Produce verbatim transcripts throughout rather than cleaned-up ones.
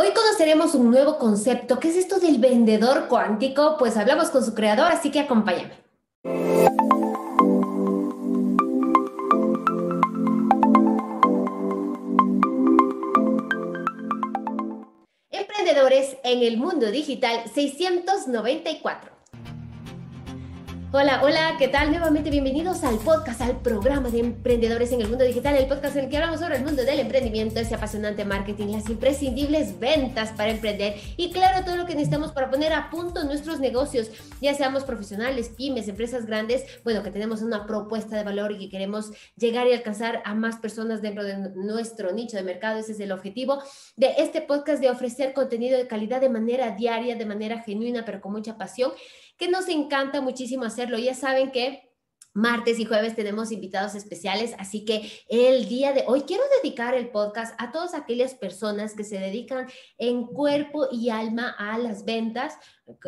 Hoy conoceremos un nuevo concepto. ¿Qué es esto del vendedor cuántico? Pues hablamos con su creador, así que acompáñame. Emprendedores en el mundo digital seiscientos noventa y cuatro. Hola, hola, ¿qué tal? Nuevamente bienvenidos al podcast, al programa de Emprendedores en el Mundo Digital, el podcast en el que hablamos sobre el mundo del emprendimiento, ese apasionante marketing, las imprescindibles ventas para emprender y claro, todo lo que necesitamos para poner a punto nuestros negocios, ya seamos profesionales, pymes, empresas grandes, bueno, que tenemos una propuesta de valor y que queremos llegar y alcanzar a más personas dentro de nuestro nicho de mercado. Ese es el objetivo de este podcast, de ofrecer contenido de calidad de manera diaria, de manera genuina, pero con mucha pasión, que nos encanta muchísimo hacerlo. Ya saben que martes y jueves tenemos invitados especiales, así que el día de hoy quiero dedicar el podcast a todas aquellas personas que se dedican en cuerpo y alma a las ventas,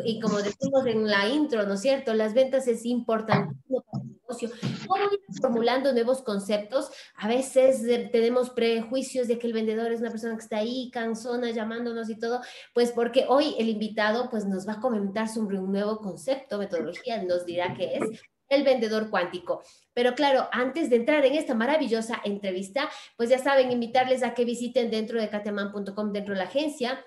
y como decimos en la intro, ¿no es cierto? Las ventas es importantísimo para el negocio. ¿Cómo ir formulando nuevos conceptos? A veces eh, tenemos prejuicios de que el vendedor es una persona que está ahí, cansona, llamándonos y todo, pues porque hoy el invitado pues, nos va a comentar sobre un nuevo concepto, metodología, nos dirá qué es el vendedor cuántico. Pero claro, antes de entrar en esta maravillosa entrevista, pues ya saben, invitarles a que visiten dentro de Katyaman punto com, dentro de la agencia,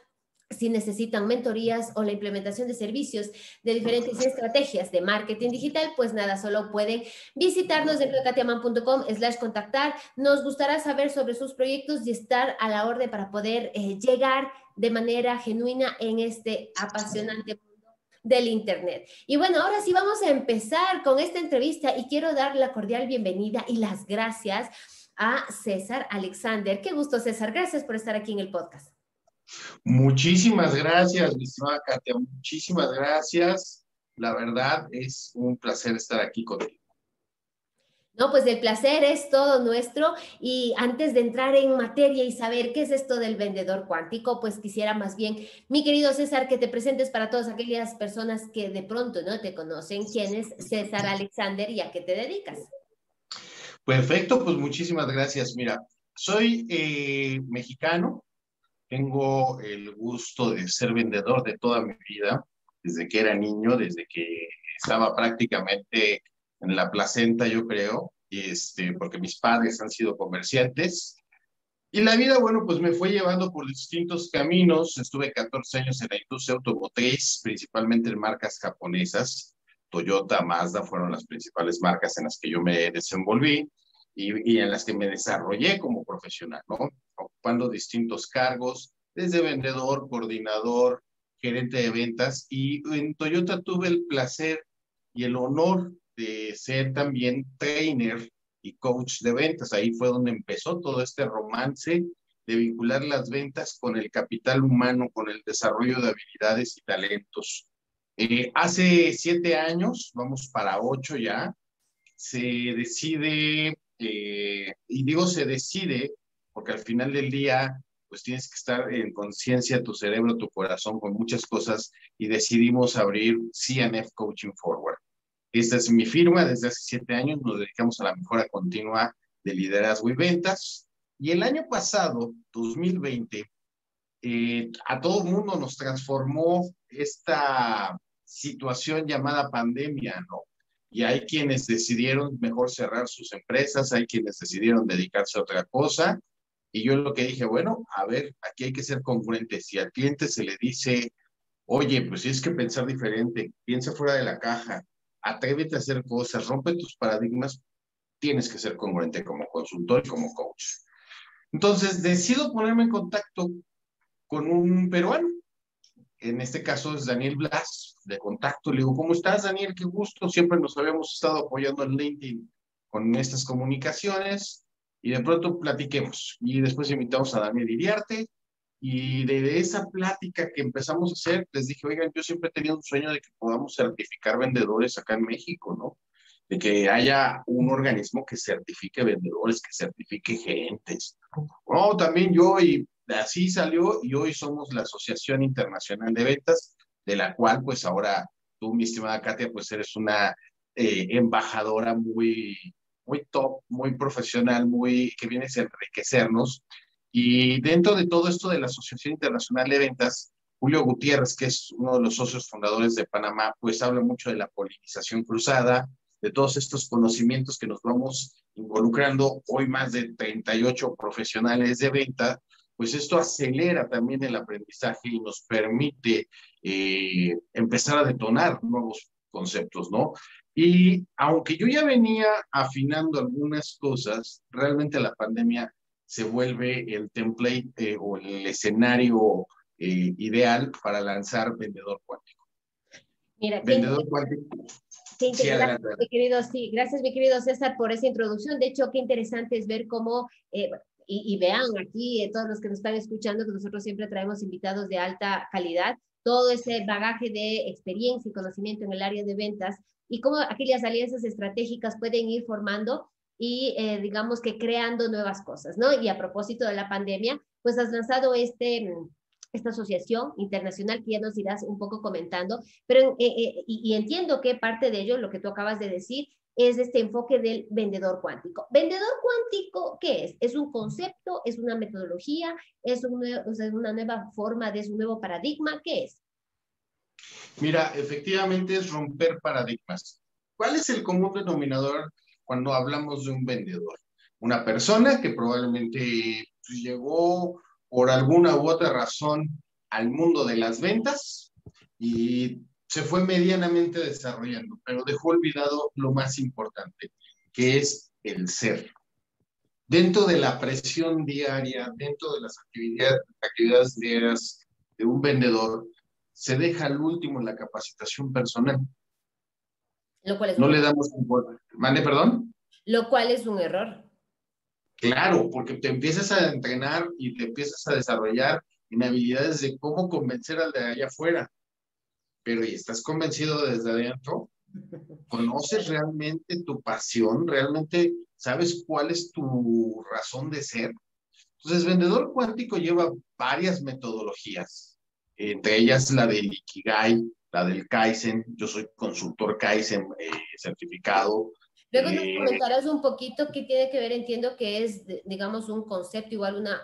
si necesitan mentorías o la implementación de servicios de diferentes estrategias de marketing digital, pues nada, solo pueden visitarnos dentro de katyaman punto com slash contactar. Nos gustará saber sobre sus proyectos y estar a la orden para poder eh, llegar de manera genuina en este apasionante proyecto del internet. Y bueno, ahora sí vamos a empezar con esta entrevista y quiero dar la cordial bienvenida y las gracias a César Alexander. Qué gusto, César. Gracias por estar aquí en el podcast. Muchísimas gracias, mi estimada Katia. Muchísimas gracias. La verdad es un placer estar aquí contigo. No, pues el placer es todo nuestro y antes de entrar en materia y saber qué es esto del vendedor cuántico, pues quisiera más bien, mi querido César, que te presentes para todas aquellas personas que de pronto no te conocen. ¿Quién es César Alexander y a qué te dedicas? Perfecto, pues muchísimas gracias. Mira, soy eh, mexicano, tengo el gusto de ser vendedor de toda mi vida, desde que era niño, desde que estaba prácticamente en la placenta, yo creo, y este, porque mis padres han sido comerciantes. Y la vida, bueno, pues me fue llevando por distintos caminos. Estuve catorce años en la industria automotriz, principalmente en marcas japonesas. Toyota, Mazda fueron las principales marcas en las que yo me desenvolví y, y en las que me desarrollé como profesional, ¿no? Ocupando distintos cargos, desde vendedor, coordinador, gerente de ventas. Y en Toyota tuve el placer y el honor de ser también trainer y coach de ventas. Ahí fue donde empezó todo este romance de vincular las ventas con el capital humano, con el desarrollo de habilidades y talentos. Eh, hace siete años, vamos para ocho ya, se decide, eh, y digo se decide, porque al final del día, pues tienes que estar en conciencia, tu cerebro, tu corazón, con muchas cosas, y decidimos abrir C N F Coaching Forward. Esta es mi firma, desde hace siete años nos dedicamos a la mejora continua de liderazgo y ventas. Y el año pasado, dos mil veinte, eh, a todo el mundo nos transformó esta situación llamada pandemia, ¿no? Y hay quienes decidieron mejor cerrar sus empresas, hay quienes decidieron dedicarse a otra cosa. Y yo lo que dije, bueno, a ver, aquí hay que ser congruentes. Si al cliente se le dice, oye, pues tienes que pensar diferente, piensa fuera de la caja, atrévete a hacer cosas, rompe tus paradigmas, tienes que ser congruente como consultor y como coach. Entonces, decido ponerme en contacto con un peruano, en este caso es Daniel Blas, de contacto. Le digo, ¿cómo estás, Daniel? Qué gusto, siempre nos habíamos estado apoyando en LinkedIn con estas comunicaciones, y de pronto platiquemos, y después invitamos a Damian Iviarte, y de esa plática que empezamos a hacer, les dije, oigan, yo siempre he tenido un sueño de que podamos certificar vendedores acá en México, ¿no? De que haya un organismo que certifique vendedores, que certifique gerentes. No, también yo, y así salió, y hoy somos la Asociación Internacional de Ventas, de la cual, pues ahora tú, mi estimada Katia, pues eres una eh, embajadora muy, muy top, muy profesional, muy que vienes a enriquecernos. Y dentro de todo esto de la Asociación Internacional de Ventas, Julio Gutiérrez, que es uno de los socios fundadores de Panamá, pues habla mucho de la polinización cruzada, de todos estos conocimientos que nos vamos involucrando, hoy más de treinta y ocho profesionales de venta, pues esto acelera también el aprendizaje y nos permite eh, empezar a detonar nuevos conceptos, ¿no? Y aunque yo ya venía afinando algunas cosas, realmente la pandemia se vuelve el template eh, o el escenario eh, ideal para lanzar Vendedor Cuántico. Mira, Vendedor Cuántico. Sí, sí, gracias, mi querido, sí, gracias, mi querido César, por esa introducción. De hecho, qué interesante es ver cómo, eh, y, y vean aquí, eh, todos los que nos están escuchando, que nosotros siempre traemos invitados de alta calidad, todo ese bagaje de experiencia y conocimiento en el área de ventas, y cómo aquellas alianzas estratégicas pueden ir formando y, eh, digamos que creando nuevas cosas, ¿no? Y a propósito de la pandemia, pues has lanzado este... esta asociación internacional que ya nos irás un poco comentando, pero eh, eh, y, y entiendo que parte de ello, lo que tú acabas de decir, es este enfoque del vendedor cuántico. ¿Vendedor cuántico qué es? ¿Es un concepto? ¿Es una metodología? ¿Es un nuevo, o sea, una nueva forma de, es un nuevo paradigma? ¿Qué es? Mira, efectivamente es romper paradigmas. ¿Cuál es el común denominador cuando hablamos de un vendedor? Una persona que probablemente llegó por alguna u otra razón al mundo de las ventas y se fue medianamente desarrollando, pero dejó olvidado lo más importante, que es el ser. Dentro de la presión diaria, dentro de las actividades, actividades diarias de un vendedor, se deja al último la capacitación personal. Lo cual es no un... le damos importancia. ¿Mande, perdón? Lo cual es un error. Claro, porque te empiezas a entrenar y te empiezas a desarrollar en habilidades de cómo convencer al de allá afuera. Pero ¿y estás convencido desde adentro? ¿Conoces realmente tu pasión? ¿Realmente sabes cuál es tu razón de ser? Entonces, Vendedor Cuántico lleva varias metodologías, entre ellas la del Ikigai, la del Kaizen. Yo soy consultor Kaizen eh, certificado. Luego nos comentarás un poquito qué tiene que ver, entiendo que es, digamos, un concepto, igual una,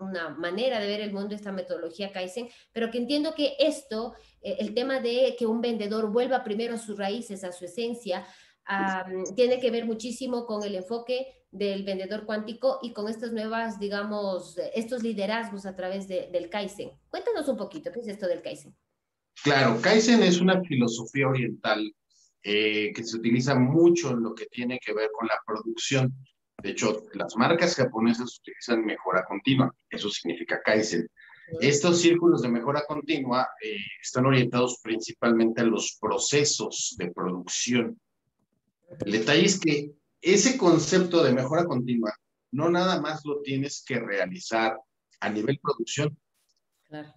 una manera de ver el mundo, esta metodología Kaizen, pero que entiendo que esto, el tema de que un vendedor vuelva primero a sus raíces, a su esencia, um, tiene que ver muchísimo con el enfoque del vendedor cuántico y con estas nuevas, digamos, estos liderazgos a través de, del Kaizen. Cuéntanos un poquito, ¿qué es esto del Kaizen? Claro, Kaizen es una filosofía oriental Eh, que se utiliza mucho en lo que tiene que ver con la producción. De hecho, las marcas japonesas utilizan mejora continua, eso significa Kaizen. Estos círculos de mejora continua eh, están orientados principalmente a los procesos de producción. El detalle es que ese concepto de mejora continua no nada más lo tienes que realizar a nivel producción.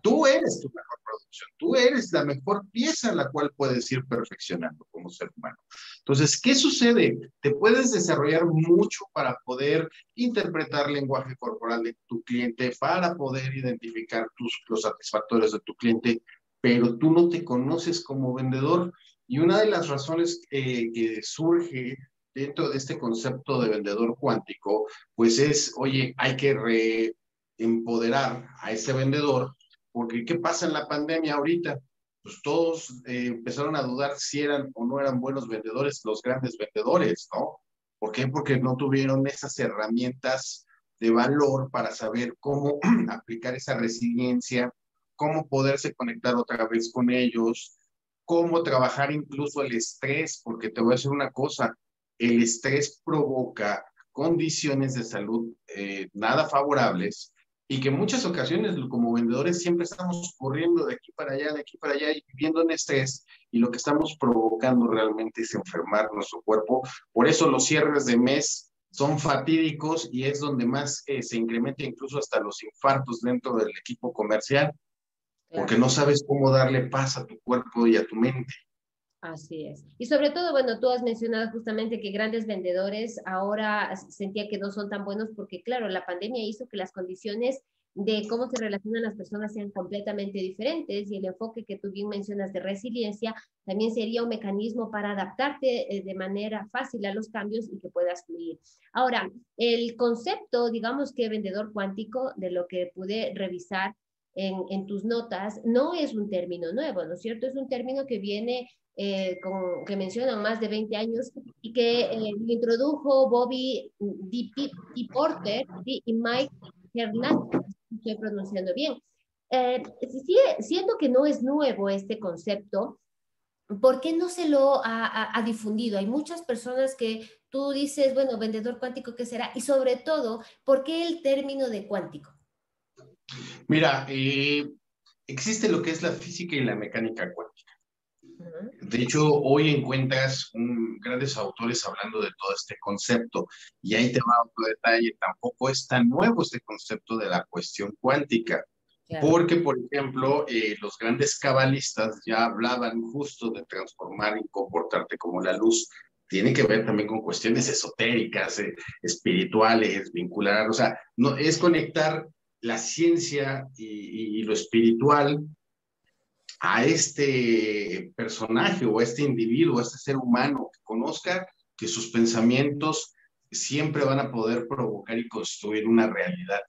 Tú eres tu mejor producción, tú eres la mejor pieza a la cual puedes ir perfeccionando como ser humano. Entonces, ¿qué sucede? Te puedes desarrollar mucho para poder interpretar lenguaje corporal de tu cliente, para poder identificar tus, los satisfactores de tu cliente, pero tú no te conoces como vendedor. Y una de las razones eh, que surge dentro de este concepto de vendedor cuántico, pues es, oye, hay que re, empoderar a ese vendedor. Porque, ¿qué pasa en la pandemia ahorita? Pues todos eh, empezaron a dudar si eran o no eran buenos vendedores, los grandes vendedores, ¿no? ¿Por qué? Porque no tuvieron esas herramientas de valor para saber cómo aplicar esa resiliencia, cómo poderse conectar otra vez con ellos, cómo trabajar incluso el estrés, porque te voy a decir una cosa, el estrés provoca condiciones de salud eh, nada favorables, y que en muchas ocasiones como vendedores siempre estamos corriendo de aquí para allá, de aquí para allá, y viviendo en estrés, y lo que estamos provocando realmente es enfermar nuestro cuerpo. Por eso los cierres de mes son fatídicos y es donde más eh, se incrementa incluso hasta los infartos dentro del equipo comercial, porque no sabes cómo darle paz a tu cuerpo y a tu mente. Así es. Y sobre todo, bueno, tú has mencionado justamente que grandes vendedores ahora sentía que no son tan buenos porque, claro, la pandemia hizo que las condiciones de cómo se relacionan las personas sean completamente diferentes, y el enfoque que tú bien mencionas de resiliencia también sería un mecanismo para adaptarte eh, de manera fácil a los cambios y que puedas fluir. Ahora, el concepto, digamos que vendedor cuántico, de lo que pude revisar en, en tus notas, no es un término nuevo, ¿no es cierto? Es un término que viene, eh, con, que mencionan más de veinte años y que eh, introdujo Bobby DePorter y Mike Hernández, estoy pronunciando bien. Eh, siendo que no es nuevo este concepto, ¿por qué no se lo ha, ha, ha difundido? Hay muchas personas que tú dices, bueno, vendedor cuántico, ¿qué será? Y sobre todo, ¿por qué el término de cuántico? Mira, eh, existe lo que es la física y la mecánica cuántica. Uh-huh. De hecho, hoy encuentras un, grandes autores hablando de todo este concepto, y ahí te va otro detalle, tampoco es tan nuevo este concepto de la cuestión cuántica. Claro. Porque, por ejemplo, eh, los grandes cabalistas ya hablaban justo de transformar y comportarte como la luz. Tiene que ver también con cuestiones esotéricas, eh, espirituales, vincular, o sea, no, es conectar la ciencia y, y lo espiritual a este personaje o a este individuo, a este ser humano, que conozca que sus pensamientos siempre van a poder provocar y construir una realidad.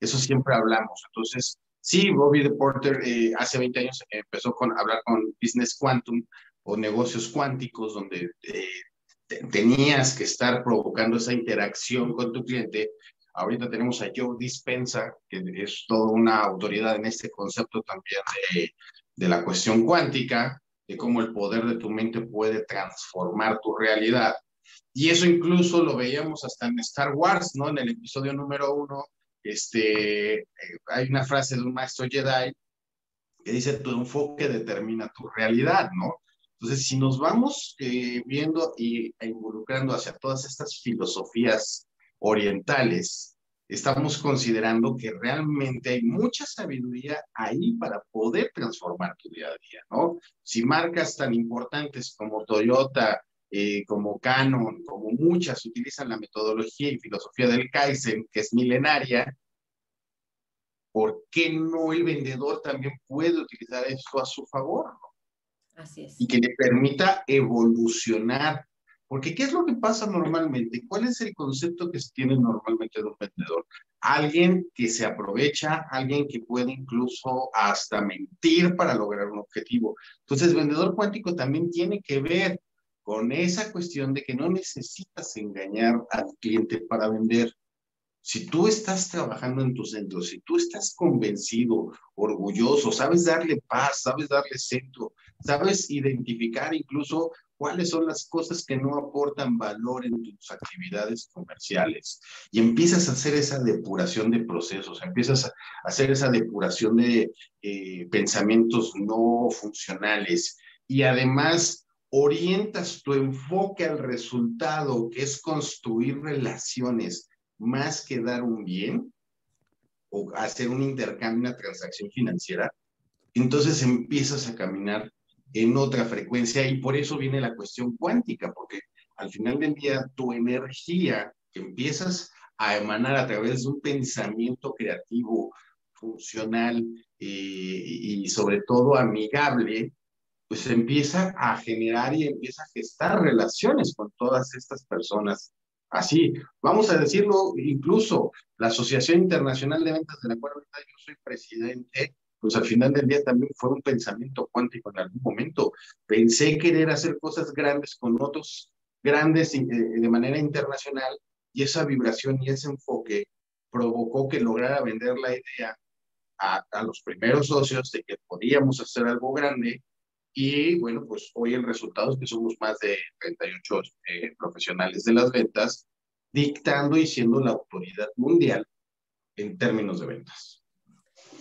Eso siempre hablamos. Entonces, sí, Bobby DePorter eh, hace veinte años empezó con hablar con Business Quantum o negocios cuánticos, donde eh, te, tenías que estar provocando esa interacción con tu cliente. Ahorita tenemos a Joe Dispenza, que es toda una autoridad en este concepto también de, de la cuestión cuántica, de cómo el poder de tu mente puede transformar tu realidad. Y eso incluso lo veíamos hasta en Star Wars, ¿no? En el episodio número uno, este, hay una frase de un maestro Jedi que dice, tu enfoque determina tu realidad, ¿no? Entonces, si nos vamos eh, viendo y, e involucrando hacia todas estas filosofías orientales, estamos considerando que realmente hay mucha sabiduría ahí para poder transformar tu día a día, ¿no? Si marcas tan importantes como Toyota, eh, como Canon, como muchas, utilizan la metodología y filosofía del Kaizen, que es milenaria, ¿por qué no el vendedor también puede utilizar esto a su favor, ¿no? Así es. Y que le permita evolucionar. Porque, ¿qué es lo que pasa normalmente? ¿Cuál es el concepto que se tiene normalmente de un vendedor? Alguien que se aprovecha, alguien que puede incluso hasta mentir para lograr un objetivo. Entonces, vendedor cuántico también tiene que ver con esa cuestión de que no necesitas engañar al cliente para vender. Si tú estás trabajando en tu centro, si tú estás convencido, orgulloso, sabes darle paz, sabes darle centro, sabes identificar incluso cuáles son las cosas que no aportan valor en tus actividades comerciales, y empiezas a hacer esa depuración de procesos, empiezas a hacer esa depuración de eh, pensamientos no funcionales, y además orientas tu enfoque al resultado, que es construir relaciones más que dar un bien o hacer un intercambio, una transacción financiera. Entonces empiezas a caminar en otra frecuencia, y por eso viene la cuestión cuántica, porque al final del día tu energía que empiezas a emanar a través de un pensamiento creativo, funcional eh, y sobre todo amigable, pues empieza a generar y empieza a gestar relaciones con todas estas personas. Así, vamos a decirlo, incluso la Asociación Internacional de Ventas, de la cual ahorita yo soy presidente, pues al final del día también fue un pensamiento cuántico en algún momento. Pensé querer hacer cosas grandes con otros grandes de manera internacional, y esa vibración y ese enfoque provocó que lograra vender la idea a, a los primeros socios de que podíamos hacer algo grande, y bueno, pues hoy el resultado es que somos más de treinta y ocho eh, profesionales de las ventas, dictando y siendo la autoridad mundial en términos de ventas.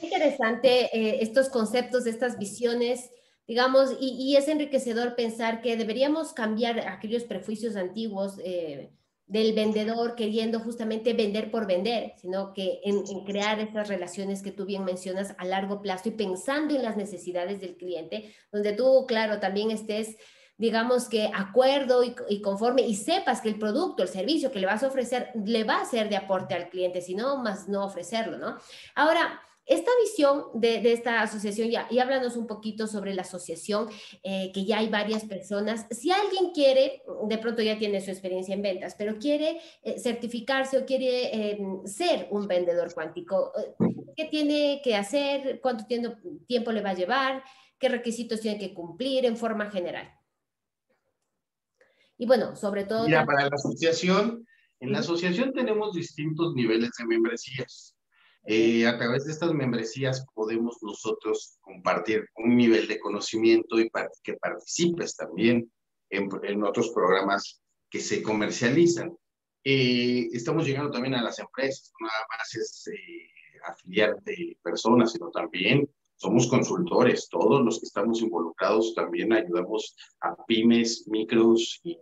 Interesante eh, estos conceptos, estas visiones, digamos, y, y es enriquecedor pensar que deberíamos cambiar aquellos prejuicios antiguos eh, del vendedor queriendo justamente vender por vender, sino que en, en crear estas relaciones que tú bien mencionas a largo plazo y pensando en las necesidades del cliente, donde tú, claro, también estés digamos que acuerdo y, y conforme, y sepas que el producto, el servicio que le vas a ofrecer, le va a ser de aporte al cliente, si no, más no ofrecerlo, ¿no? Ahora, esta visión de, de esta asociación, ya, y háblanos un poquito sobre la asociación, eh, que ya hay varias personas. Si alguien quiere, de pronto ya tiene su experiencia en ventas, pero quiere eh, certificarse o quiere eh, ser un vendedor cuántico, ¿qué tiene que hacer? ¿Cuánto tiempo le va a llevar? ¿Qué requisitos tiene que cumplir en forma general? Y bueno, sobre todo... Mira, para la asociación, en la asociación tenemos distintos niveles de membresías. Eh, a través de estas membresías podemos nosotros compartir un nivel de conocimiento y para que participes también en, en otros programas que se comercializan. Eh, estamos llegando también a las empresas, no nada más es eh, afiliar de personas, sino también somos consultores. Todos los que estamos involucrados también ayudamos a pymes, micros y,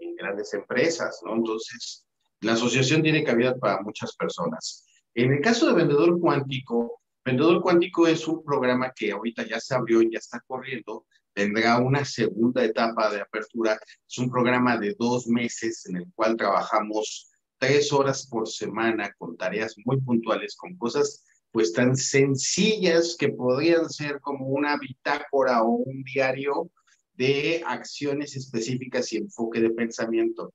y grandes empresas, ¿no? Entonces, la asociación tiene cabida para muchas personas. En el caso de Vendedor Cuántico, Vendedor Cuántico es un programa que ahorita ya se abrió, ya está corriendo, tendrá una segunda etapa de apertura. Es un programa de dos meses en el cual trabajamos tres horas por semana con tareas muy puntuales, con cosas pues tan sencillas que podrían ser como una bitácora o un diario de acciones específicas y enfoque de pensamiento.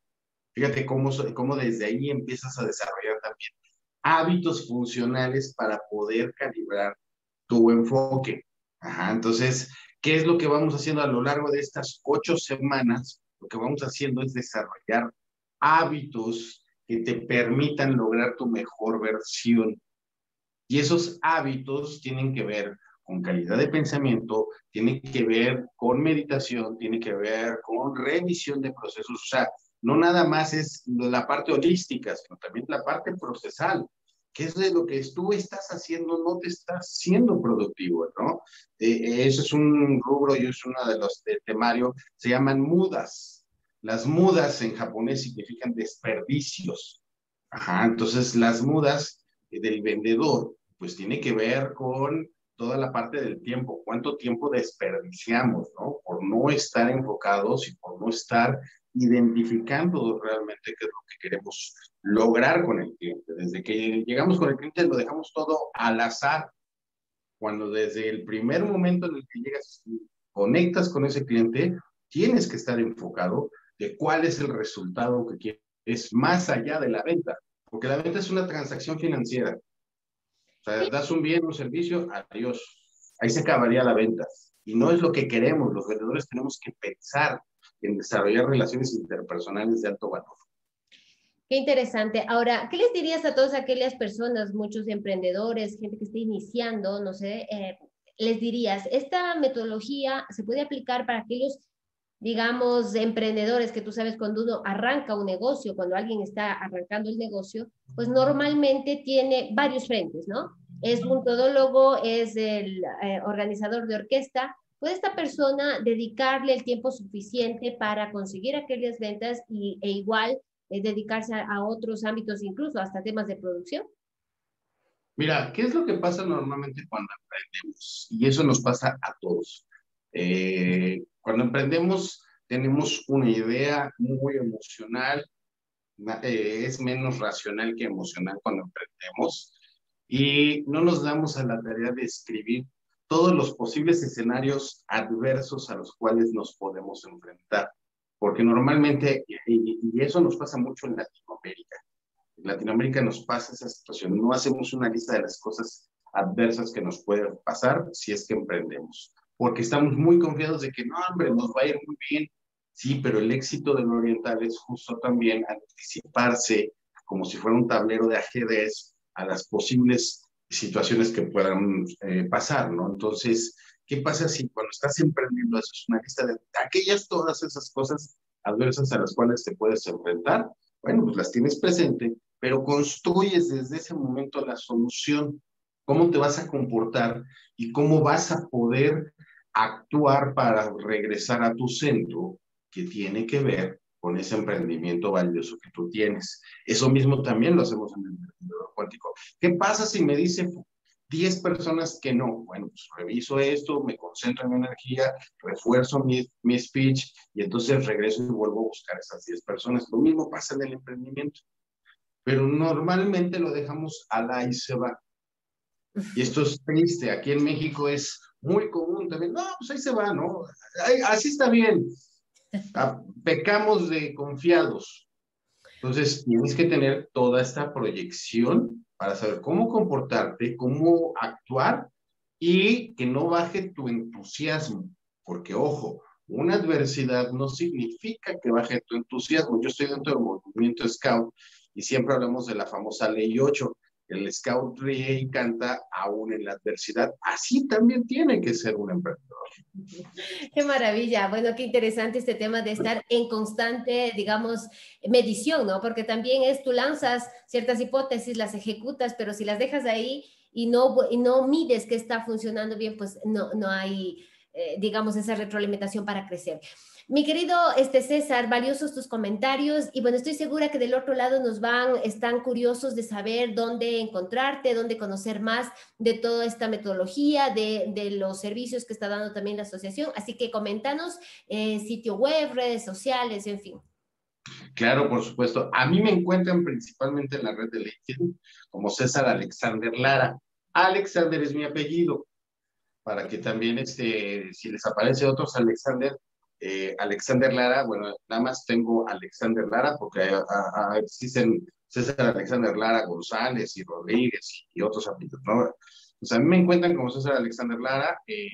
Fíjate cómo, cómo desde ahí empiezas a desarrollar también hábitos funcionales para poder calibrar tu enfoque. Ajá, entonces, ¿qué es lo que vamos haciendo a lo largo de estas ocho semanas? Lo que vamos haciendo es desarrollar hábitos que te permitan lograr tu mejor versión. Y esos hábitos tienen que ver con calidad de pensamiento, tienen que ver con meditación, tienen que ver con revisión de procesos. O sea, no nada más es la parte holística, sino también la parte procesal, que es de lo que tú estás haciendo, no te estás siendo productivo, ¿no? Eh, eso es un rubro y es uno de los de temario, se llaman mudas. Las mudas en japonés significan desperdicios. Ajá, entonces las mudas del vendedor, pues tiene que ver con toda la parte del tiempo, cuánto tiempo desperdiciamos, ¿no? Por no estar enfocados y por no estar identificando realmente qué es lo que queremos lograr con el cliente. Desde que llegamos con el cliente lo dejamos todo al azar, cuando desde el primer momento en el que llegas y conectas con ese cliente, tienes que estar enfocado de cuál es el resultado que quieres, es más allá de la venta, porque la venta es una transacción financiera. O sea, das un bien, un servicio, adiós. Ahí se acabaría la venta. Y no es lo que queremos. Los vendedores tenemos que pensar en desarrollar relaciones interpersonales de alto valor. Qué interesante. Ahora, ¿qué les dirías a todas aquellas personas, muchos emprendedores, gente que está iniciando, no sé, eh, les dirías, esta metodología se puede aplicar para aquellos, digamos, emprendedores que tú sabes cuando uno arranca un negocio, cuando alguien está arrancando el negocio, pues normalmente tiene varios frentes, ¿no? Es un todólogo, es el eh, organizador de orquesta. ¿Puede esta persona dedicarle el tiempo suficiente para conseguir aquellas ventas y, e igual eh, dedicarse a, a otros ámbitos, incluso hasta temas de producción? Mira, ¿qué es lo que pasa normalmente cuando emprendemos? Y eso nos pasa a todos. Eh, cuando emprendemos tenemos una idea muy emocional, eh, es menos racional que emocional cuando emprendemos, y no nos damos a la tarea de escribir todos los posibles escenarios adversos a los cuales nos podemos enfrentar. Porque normalmente, y, y eso nos pasa mucho en Latinoamérica, en Latinoamérica nos pasa esa situación, no hacemos una lista de las cosas adversas que nos pueden pasar si es que emprendemos, porque estamos muy confiados de que, no, hombre, nos va a ir muy bien. Sí, pero el éxito del oriental es justo también anticiparse, como si fuera un tablero de ajedrez, a las posibles situaciones que puedan eh, pasar, ¿no? Entonces, ¿qué pasa si cuando estás emprendiendo haces una lista de aquellas, todas esas cosas adversas a las cuales te puedes enfrentar? Bueno, pues las tienes presente, pero construyes desde ese momento la solución, cómo te vas a comportar y cómo vas a poder actuar para regresar a tu centro, que tiene que ver con ese emprendimiento valioso que tú tienes. Eso mismo también lo hacemos en el Vendedor Cuántico. ¿Qué pasa si me dice diez personas que no. Bueno, pues reviso esto, me concentro en mi energía, refuerzo mi, mi speech y entonces regreso y vuelvo a buscar esas diez personas. Lo mismo pasa en el emprendimiento, pero normalmente lo dejamos al ahí se va. Y esto es triste, aquí en México es muy común también. No, pues ahí se va, ¿no? Ahí, así está bien. Pecamos de confiados. Entonces, tienes que tener toda esta proyección para saber cómo comportarte, cómo actuar y que no baje tu entusiasmo. Porque, ojo, una adversidad no significa que baje tu entusiasmo. Yo estoy dentro del movimiento Scout y siempre hablamos de la famosa ley ocho. El Scout ríe y canta aún en la adversidad. Así también tiene que ser un emprendedor. Qué maravilla. Bueno, qué interesante este tema de estar en constante, digamos, medición, ¿no? Porque también es tú lanzas ciertas hipótesis, las ejecutas, pero si las dejas ahí y no, y no mides que está funcionando bien, pues no, no hay, eh, digamos, esa retroalimentación para crecer. Mi querido este César, valiosos tus comentarios y bueno, estoy segura que del otro lado nos van, están curiosos de saber dónde encontrarte, dónde conocer más de toda esta metodología, de, de los servicios que está dando también la asociación. Así que coméntanos, eh, sitio web, redes sociales, en fin. Claro, por supuesto. A mí me encuentran principalmente en la red de LinkedIn como César Alexander Lara. Alexander es mi apellido, para que también este, si les aparece otros Alexander, Eh, Alexander Lara, bueno, nada más tengo Alexander Lara porque a, a, a, existen César Alexander Lara González y Rodríguez y, y otros apellidos, ¿no? O sea, a mí me encuentran como César Alexander Lara eh,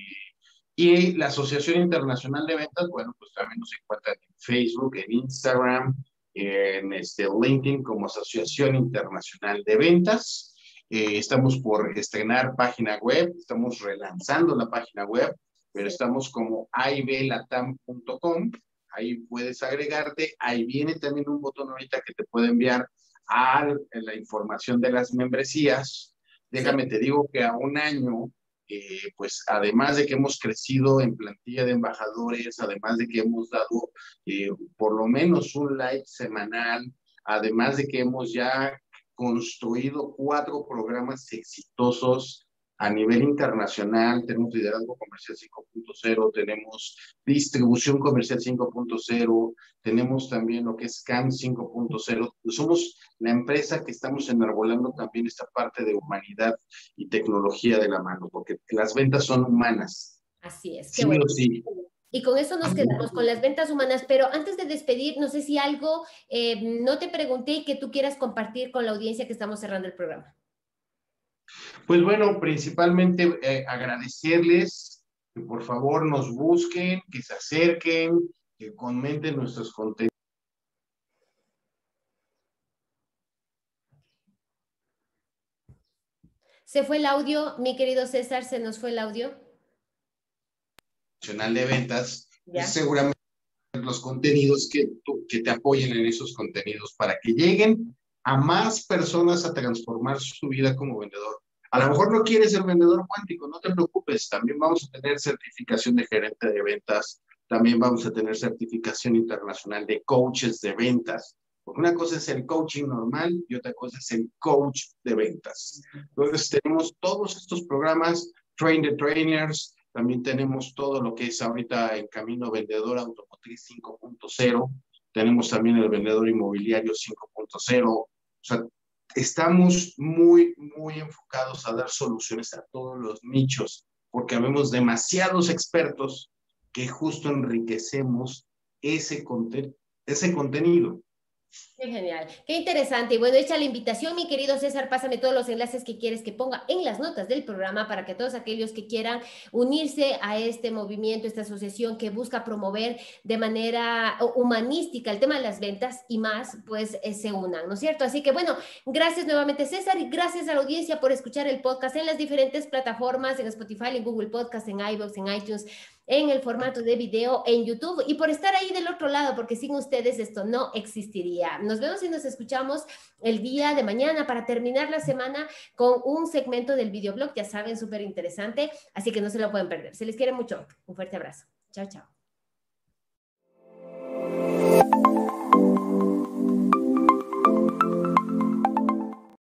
y la Asociación Internacional de Ventas, bueno, pues también nos encuentran en Facebook, en Instagram, en este, LinkedIn como Asociación Internacional de Ventas. Eh, estamos por estrenar página web, estamos relanzando la página web, pero estamos como aivelatam punto com, ahí puedes agregarte, ahí viene también un botón ahorita que te puede enviar a la información de las membresías. Déjame sí. Te digo que a un año, eh, pues además de que hemos crecido en plantilla de embajadores, además de que hemos dado eh, por lo menos un live semanal, además de que hemos ya construido cuatro programas exitosos a nivel internacional, tenemos liderazgo comercial cinco punto cero, tenemos distribución comercial cinco punto cero, tenemos también lo que es C A M cinco punto cero. Somos la empresa que estamos enarbolando también esta parte de humanidad y tecnología de la mano, porque las ventas son humanas. Así es. Sí, qué bueno. Sí. Y con eso nos quedamos, con las ventas humanas. Pero antes de despedir, no sé si algo eh, no te pregunté y que tú quieras compartir con la audiencia que estamos cerrando el programa. Pues bueno, principalmente eh, agradecerles que por favor nos busquen, que se acerquen, que comenten nuestros contenidos. Se fue el audio, mi querido César, se nos fue el audio. Nacional de Ventas, ¿ya? Seguramente los contenidos que, que te apoyen en esos contenidos para que lleguen a más personas a transformar su vida como vendedor. A lo mejor no quieres ser vendedor cuántico, no te preocupes, también vamos a tener certificación de gerente de ventas, también vamos a tener certificación internacional de coaches de ventas, porque una cosa es el coaching normal y otra cosa es el coach de ventas. Entonces tenemos todos estos programas, Train the Trainers, también tenemos todo lo que es ahorita en camino vendedor automotriz cinco punto cero, tenemos también el vendedor inmobiliario cinco punto cero. O sea, estamos muy, muy enfocados a dar soluciones a todos los nichos, porque habemos demasiados expertos que justo enriquecemos ese, conten ese contenido. Qué genial, qué interesante. Y bueno, hecha la invitación, mi querido César, pásame todos los enlaces que quieres que ponga en las notas del programa para que todos aquellos que quieran unirse a este movimiento, esta asociación que busca promover de manera humanística el tema de las ventas y más, pues eh, se unan, ¿no es cierto? Así que bueno, gracias nuevamente, César, y gracias a la audiencia por escuchar el podcast en las diferentes plataformas, en Spotify, en Google Podcast, en iVoox, en iTunes, en el formato de video, en YouTube, y por estar ahí del otro lado, porque sin ustedes esto no existiría. Nos vemos y nos escuchamos el día de mañana para terminar la semana con un segmento del videoblog, ya saben, súper interesante, así que no se lo pueden perder. Se les quiere mucho. Un fuerte abrazo. Chao, chao.